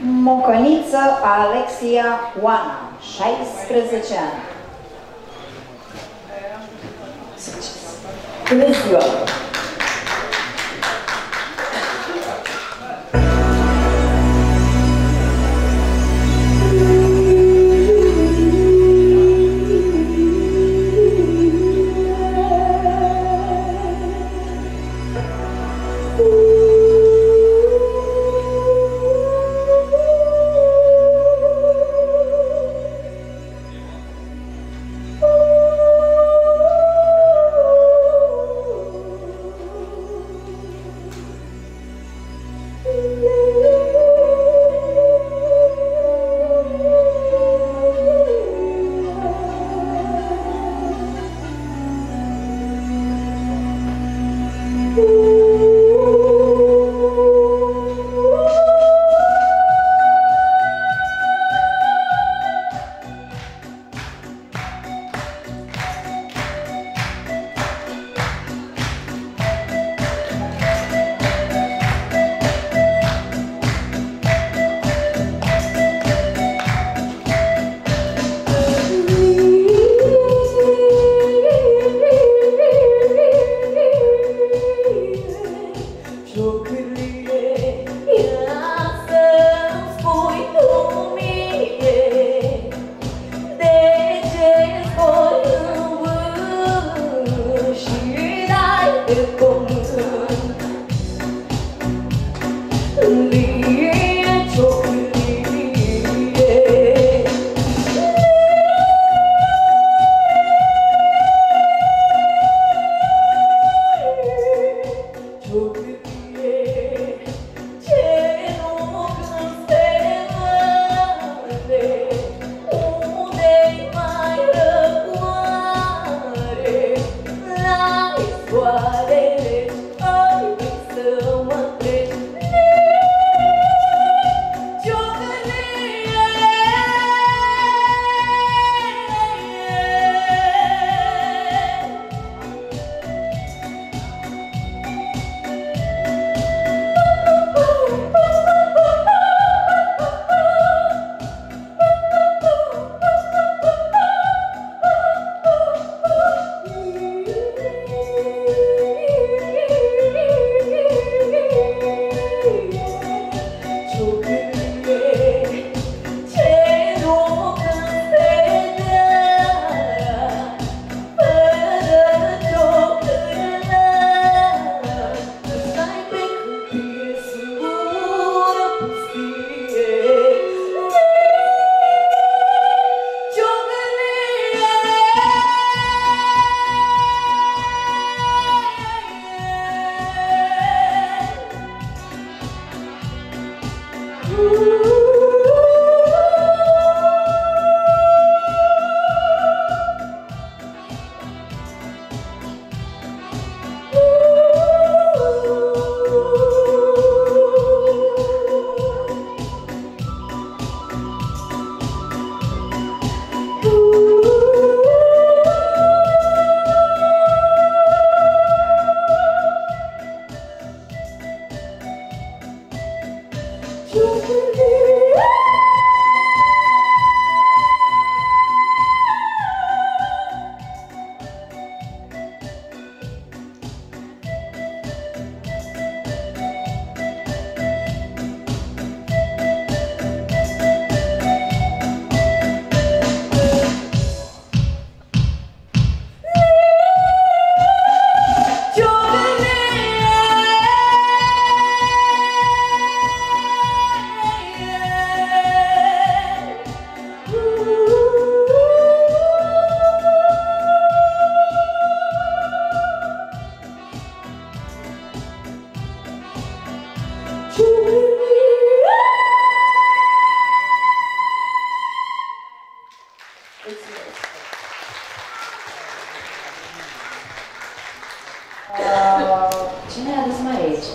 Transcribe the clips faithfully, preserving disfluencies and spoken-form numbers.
Mocăniță Alexia-Oana, șaisprezece ani. Bună ziua!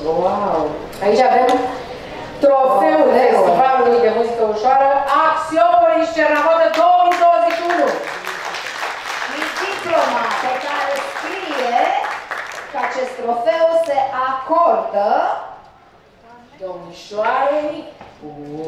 Wow! Aici avem trofeul festivalului de muzică ușoară Axiopolis Cernavodă două mii douăzeci și unu. Din diploma pe care scrie că acest trofeu se acordă domnișoarei